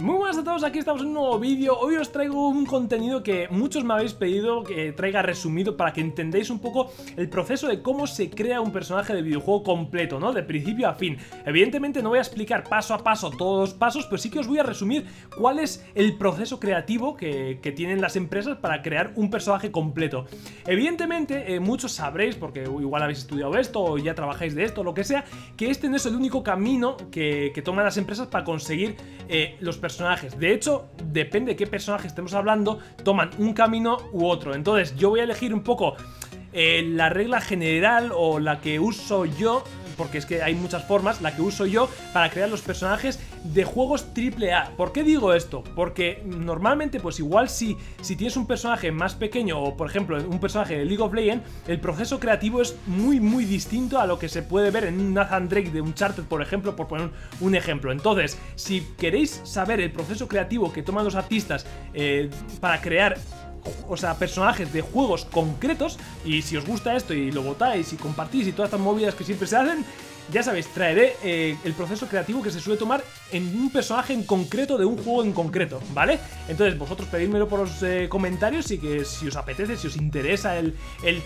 Muy buenas a todos, aquí estamos en un nuevo vídeo. Hoy os traigo un contenido que muchos me habéis pedido que traiga resumido para que entendáis un poco el proceso de cómo se crea un personaje de videojuego completo, ¿no? De principio a fin. Evidentemente no voy a explicar paso a paso todos los pasos, pero sí que os voy a resumir cuál es el proceso creativo que tienen las empresas para crear un personaje completo. Evidentemente muchos sabréis, porque igual habéis estudiado esto o ya trabajáis de esto, lo que sea, que este no es el único camino que toman las empresas para conseguir los personajes. De hecho, depende de qué personaje estemos hablando, toman un camino u otro. Entonces yo voy a elegir un poco la regla general o la que uso yo, porque es que hay muchas formas, la que uso yo para crear los personajes de juegos AAA. ¿Por qué digo esto? Porque normalmente, pues igual si tienes un personaje más pequeño o, por ejemplo, un personaje de League of Legends, el proceso creativo es muy, muy distinto a lo que se puede ver en un Nathan Drake de Uncharted, por ejemplo, por poner un ejemplo. Entonces, si queréis saber el proceso creativo que toman los artistas para crear, o sea, personajes de juegos concretos, y si os gusta esto y lo votáis y compartís y todas estas movidas que siempre se hacen, ya sabéis, traeré el proceso creativo que se suele tomar en un personaje en concreto de un juego en concreto, ¿vale? Entonces vosotros pedídmelo por los comentarios, y que si os apetece, si os interesa el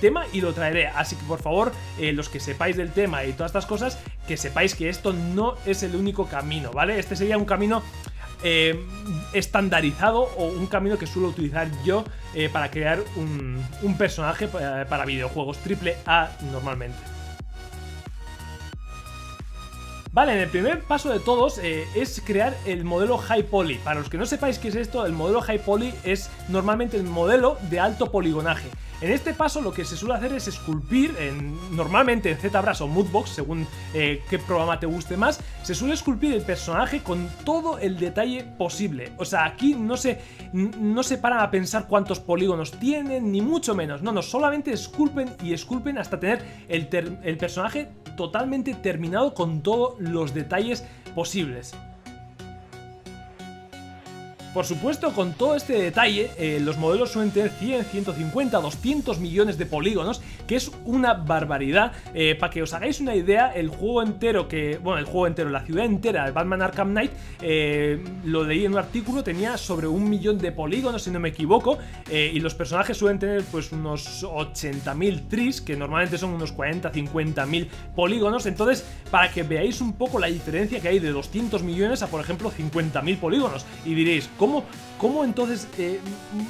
tema, y lo traeré. Así que por favor, los que sepáis del tema y todas estas cosas, que sepáis que esto no es el único camino, ¿vale? Este sería un camino estandarizado, o un camino que suelo utilizar yo para crear un personaje para videojuegos AAA normalmente. Vale, en el primer paso de todos es crear el modelo High Poly. Para los que no sepáis qué es esto, el modelo High Poly es normalmente el modelo de alto poligonaje. En este paso lo que se suele hacer es esculpir, normalmente en ZBrush o Mudbox, según qué programa te guste más, se suele esculpir el personaje con todo el detalle posible. O sea, aquí no se paran a pensar cuántos polígonos tienen, ni mucho menos. No, solamente esculpen y esculpen hasta tener el personaje totalmente terminado con todos los detalles posibles. Por supuesto, con todo este detalle, los modelos suelen tener 100, 150, 200 millones de polígonos, que es una barbaridad. Para que os hagáis una idea, el juego entero, la ciudad entera de Batman Arkham Knight, lo leí en un artículo, tenía sobre 1 millón de polígonos, si no me equivoco, y los personajes suelen tener pues unos 80.000 tris, que normalmente son unos 40, 50.000 polígonos. Entonces, para que veáis un poco la diferencia que hay de 200 millones a, por ejemplo, 50.000 polígonos, y diréis, ¿Cómo entonces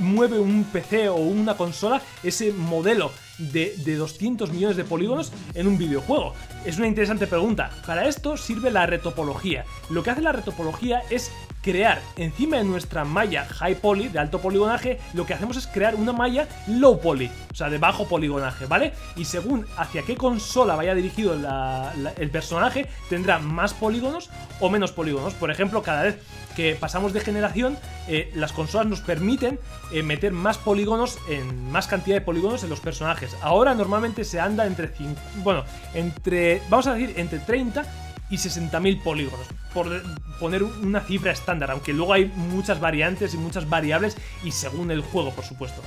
mueve un PC o una consola ese modelo de 200 millones de polígonos en un videojuego? Es una interesante pregunta. Para esto sirve la retopología. Lo que hace la retopología es crear, encima de nuestra malla high poly, de alto poligonaje, lo que hacemos es crear una malla low poly, o sea, de bajo poligonaje, ¿vale? Y según hacia qué consola vaya dirigido el personaje, tendrá más polígonos o menos polígonos. Por ejemplo, cada vez que pasamos de generación, las consolas nos permiten meter más polígonos, más cantidad de polígonos en los personajes. Ahora normalmente se anda entre, vamos a decir, entre 30 y 60.000 polígonos, por poner una cifra estándar, aunque luego hay muchas variantes y muchas variables, y según el juego, por supuesto.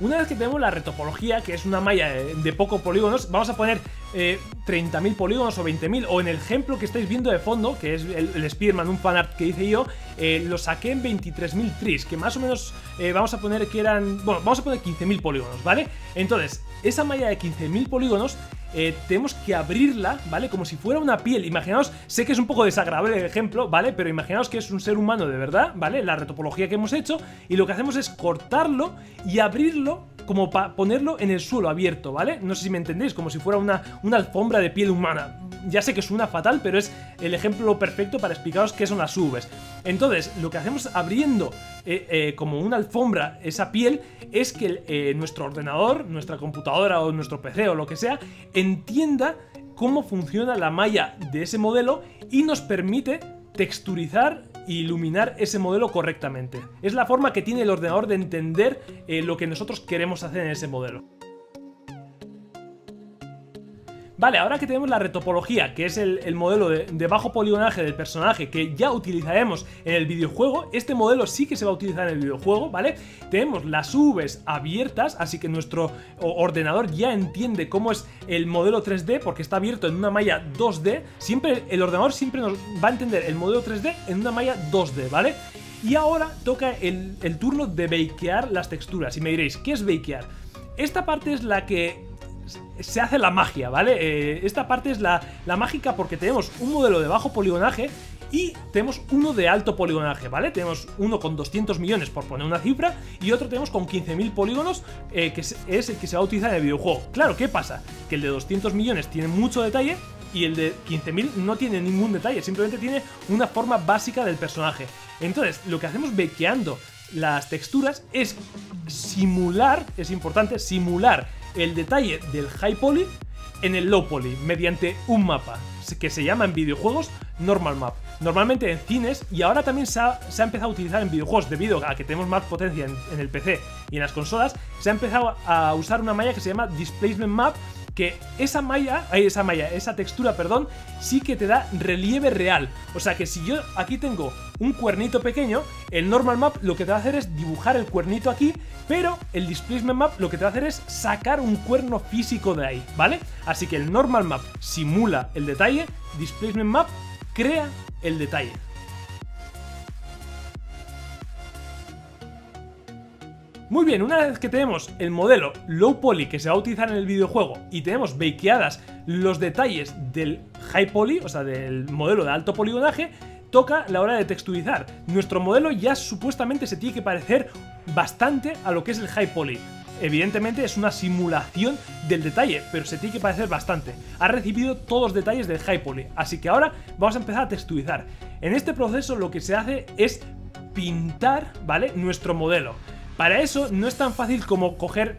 Una vez que tenemos la retopología, que es una malla de pocos polígonos, vamos a poner 30.000 polígonos o 20.000, o en el ejemplo que estáis viendo de fondo, que es el Spiderman, un fanart que hice yo, lo saqué en 23.000 tris, que más o menos vamos a poner que eran, bueno, vamos a poner 15.000 polígonos, ¿vale? Entonces, esa malla de 15.000 polígonos tenemos que abrirla, ¿vale? Como si fuera una piel. Imaginaos, sé que es un poco desagradable el ejemplo, ¿vale? Pero imaginaos que es un ser humano de verdad, ¿vale? La retopología que hemos hecho, y lo que hacemos es cortarlo y abrirlo como para ponerlo en el suelo abierto, ¿vale? No sé si me entendéis, como si fuera una alfombra de piel humana. Ya sé que suena fatal, pero es el ejemplo perfecto para explicaros qué son las UVs. Entonces, lo que hacemos abriendo como una alfombra esa piel es que nuestro ordenador, nuestra computadora o nuestro PC o lo que sea, entienda cómo funciona la malla de ese modelo y nos permite texturizar e iluminar ese modelo correctamente. Es la forma que tiene el ordenador de entender lo que nosotros queremos hacer en ese modelo. Vale, ahora que tenemos la retopología, que es el modelo de bajo poligonaje del personaje que ya utilizaremos en el videojuego, este modelo sí que se va a utilizar en el videojuego, ¿vale? Tenemos las Vs abiertas, así que nuestro ordenador ya entiende cómo es el modelo 3D porque está abierto en una malla 2D. Siempre, el ordenador siempre nos va a entender el modelo 3D en una malla 2D, ¿vale? Y ahora toca el turno de bakear las texturas. Y me diréis, ¿qué es bakear? Esta parte es la que se hace la magia, ¿vale? Esta parte es la mágica porque tenemos un modelo de bajo poligonaje y tenemos uno de alto poligonaje, ¿vale? Tenemos uno con 200 millones, por poner una cifra, y otro tenemos con 15.000 polígonos, que es el que se va a utilizar en el videojuego. Claro, ¿qué pasa? Que el de 200 millones tiene mucho detalle y el de 15.000 no tiene ningún detalle, simplemente tiene una forma básica del personaje. Entonces, lo que hacemos bakeando las texturas es simular, es importante, simular el detalle del high poly en el low poly mediante un mapa que se llama en videojuegos normal map, normalmente en cines, y ahora también se ha empezado a utilizar en videojuegos debido a que tenemos más potencia en el PC y en las consolas. Se ha empezado a usar una malla que se llama displacement map, que esa textura, perdón, sí que te da relieve real. O sea que si yo aquí tengo un cuernito pequeño, el normal map lo que te va a hacer es dibujar el cuernito aquí, pero el displacement map lo que te va a hacer es sacar un cuerno físico de ahí, ¿vale? Así que el normal map simula el detalle, displacement map crea el detalle. Muy bien, una vez que tenemos el modelo low poly que se va a utilizar en el videojuego y tenemos bakeadas los detalles del high poly, o sea, del modelo de alto poligonaje, toca la hora de texturizar. Nuestro modelo ya supuestamente se tiene que parecer bastante a lo que es el high poly. Evidentemente es una simulación del detalle, pero se tiene que parecer bastante. Ha recibido todos los detalles del high poly, así que ahora vamos a empezar a texturizar. En este proceso lo que se hace es pintar, ¿vale?, nuestro modelo. Para eso no es tan fácil como coger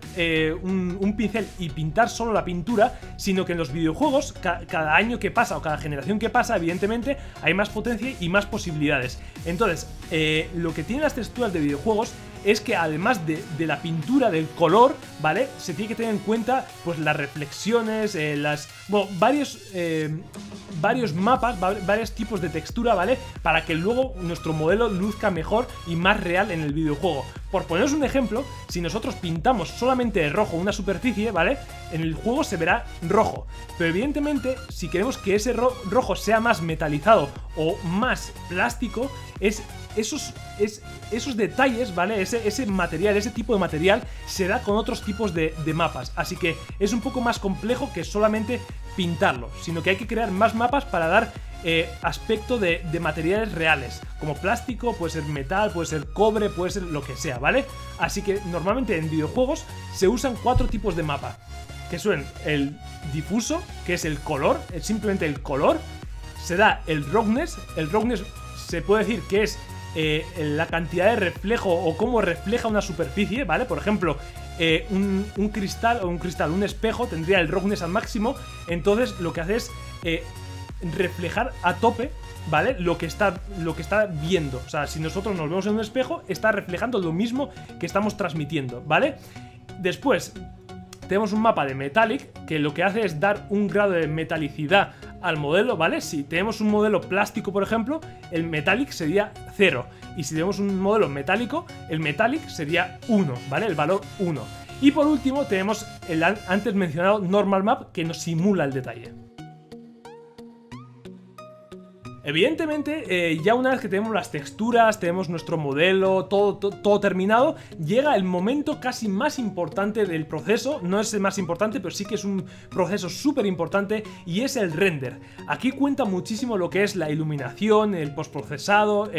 un pincel y pintar solo la pintura, sino que en los videojuegos cada año que pasa o cada generación que pasa, evidentemente hay más potencia y más posibilidades. Entonces, lo que tienen las texturas de videojuegos es que además de la pintura, del color, ¿vale?, se tiene que tener en cuenta pues las reflexiones, varios mapas, varios tipos de textura, ¿vale?, para que luego nuestro modelo luzca mejor y más real en el videojuego. Por poneros un ejemplo, si nosotros pintamos solamente de rojo una superficie, ¿vale?, en el juego se verá rojo. Pero evidentemente, si queremos que ese rojo sea más metalizado o más plástico, esos detalles, ¿vale?, ese material, ese tipo de material se da con otros tipos de mapas. Así que es un poco más complejo que solamente pintarlo, sino que hay que crear más mapas para dar aspecto de materiales reales, como plástico, puede ser metal, puede ser cobre, puede ser lo que sea, ¿vale? Así que normalmente en videojuegos se usan 4 tipos de mapa, que son el difuso, que es el color, es simplemente el color. Se da el roughness se puede decir que es la cantidad de reflejo o cómo refleja una superficie, ¿vale? Por ejemplo, un espejo tendría el roughness al máximo, entonces lo que hace es reflejar a tope, ¿vale?, lo que está viendo. O sea, si nosotros nos vemos en un espejo, está reflejando lo mismo que estamos transmitiendo, ¿vale? Después tenemos un mapa de metallic, que lo que hace es dar un grado de metalicidad al modelo, ¿vale? Si tenemos un modelo plástico, por ejemplo, el metallic sería 0, y si tenemos un modelo metálico, el metallic sería 1, ¿vale?, el valor 1. Y por último tenemos el antes mencionado normal map, que nos simula el detalle. Evidentemente, ya una vez que tenemos las texturas, tenemos nuestro modelo, todo terminado, llega el momento casi más importante del proceso. No es el más importante, pero sí que es un proceso súper importante, y es el render. Aquí cuenta muchísimo lo que es la iluminación, el postprocesado,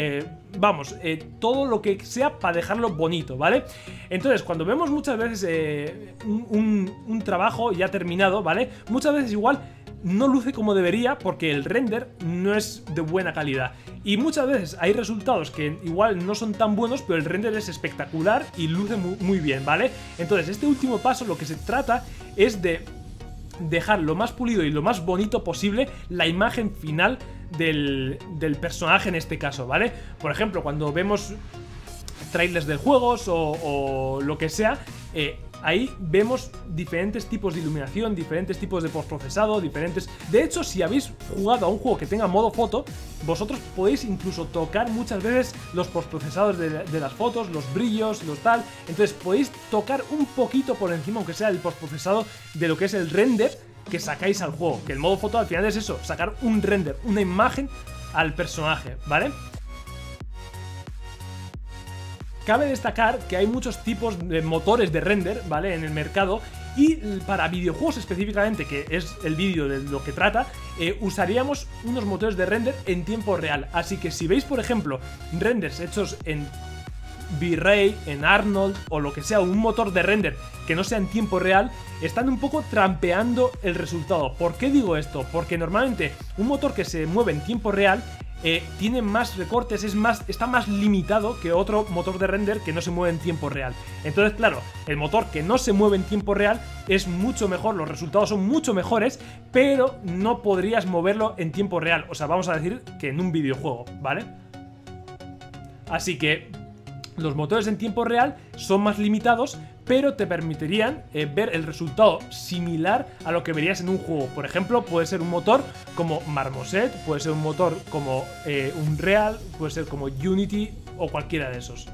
todo lo que sea para dejarlo bonito, ¿vale? Entonces, cuando vemos muchas veces un trabajo ya terminado, ¿vale?, muchas veces igual no luce como debería porque el render no es de buena calidad, y muchas veces hay resultados que igual no son tan buenos, pero el render es espectacular y luce muy bien, ¿vale? Entonces, este último paso lo que se trata es de dejar lo más pulido y lo más bonito posible la imagen final del personaje en este caso, ¿vale? Por ejemplo, cuando vemos trailers de juegos o lo que sea, ahí vemos diferentes tipos de iluminación, diferentes tipos de postprocesado, diferentes... De hecho, si habéis jugado a un juego que tenga modo foto, vosotros podéis incluso tocar muchas veces los postprocesados de las fotos, los brillos, los tal. Entonces podéis tocar un poquito por encima, aunque sea el postprocesado, de lo que es el render que sacáis al juego. Que el modo foto al final es eso, sacar un render, una imagen al personaje, ¿vale? Cabe destacar que hay muchos tipos de motores de render, ¿vale?, en el mercado, y para videojuegos específicamente, que es el vídeo de lo que trata, usaríamos unos motores de render en tiempo real. Así que si veis, por ejemplo, renders hechos en V-Ray, en Arnold o lo que sea, un motor de render que no sea en tiempo real, están un poco trampeando el resultado. ¿Por qué digo esto? Porque normalmente un motor que se mueve en tiempo real tiene más recortes, está más limitado que otro motor de render que no se mueve en tiempo real. Entonces, claro, el motor que no se mueve en tiempo real es mucho mejor, los resultados son mucho mejores, pero no podrías moverlo en tiempo real. O sea, vamos a decir que en un videojuego, ¿vale? Así que los motores en tiempo real son más limitados, pero te permitirían ver el resultado similar a lo que verías en un juego. Por ejemplo, puede ser un motor como Marmoset, puede ser un motor como Unreal, puede ser como Unity o cualquiera de esos.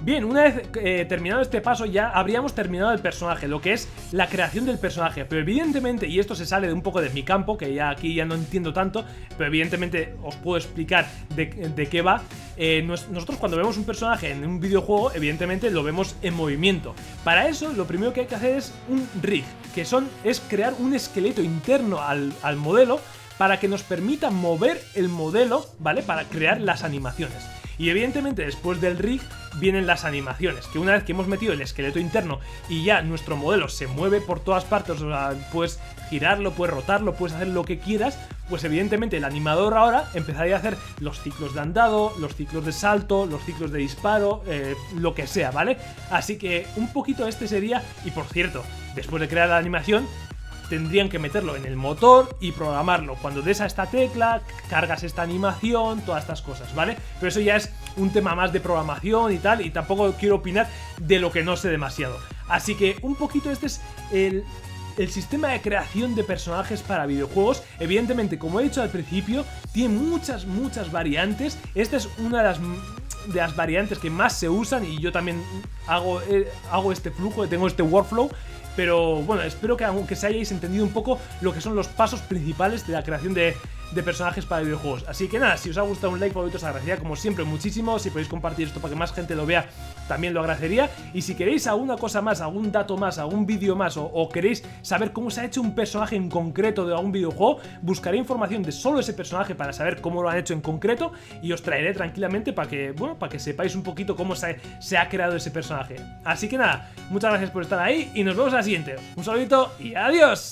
Bien, una vez terminado este paso ya habríamos terminado el personaje, lo que es la creación del personaje. Pero evidentemente, y esto se sale de un poco de mi campo, que ya aquí ya no entiendo tanto, pero evidentemente os puedo explicar de qué va. Nosotros cuando vemos un personaje en un videojuego, evidentemente lo vemos en movimiento. Para eso lo primero que hay que hacer es un rig, que es crear un esqueleto interno al modelo para que nos permita mover el modelo, ¿vale?, para crear las animaciones. Y evidentemente después del rig vienen las animaciones, que una vez que hemos metido el esqueleto interno y ya nuestro modelo se mueve por todas partes, o sea, puedes girarlo, puedes rotarlo, puedes hacer lo que quieras, pues evidentemente el animador ahora empezaría a hacer los ciclos de andado, los ciclos de salto, los ciclos de disparo, lo que sea, ¿vale? Así que un poquito este sería, y por cierto, después de crear la animación, tendrían que meterlo en el motor y programarlo. Cuando des a esta tecla, cargas esta animación, todas estas cosas, ¿vale? Pero eso ya es un tema más de programación y tal, y tampoco quiero opinar de lo que no sé demasiado. Así que un poquito este es el sistema de creación de personajes para videojuegos. Evidentemente, como he dicho al principio, tiene muchas variantes. Esta es una de las variantes que más se usan, y yo también hago este flujo, tengo este workflow. Pero bueno, espero que aunque se hayáis entendido un poco lo que son los pasos principales de la creación de personajes para videojuegos. Así que nada, si os ha gustado, un like, favoritos, agradecería como siempre muchísimo. Si podéis compartir esto para que más gente lo vea, también lo agradecería. Y si queréis alguna cosa más, algún dato más, algún vídeo más, o queréis saber cómo se ha hecho un personaje en concreto de algún videojuego, buscaré información de solo ese personaje para saber cómo lo han hecho en concreto, y os traeré tranquilamente para que, bueno, para que sepáis un poquito cómo se ha creado ese personaje. Así que nada, muchas gracias por estar ahí y nos vemos así. Un saludito y adiós.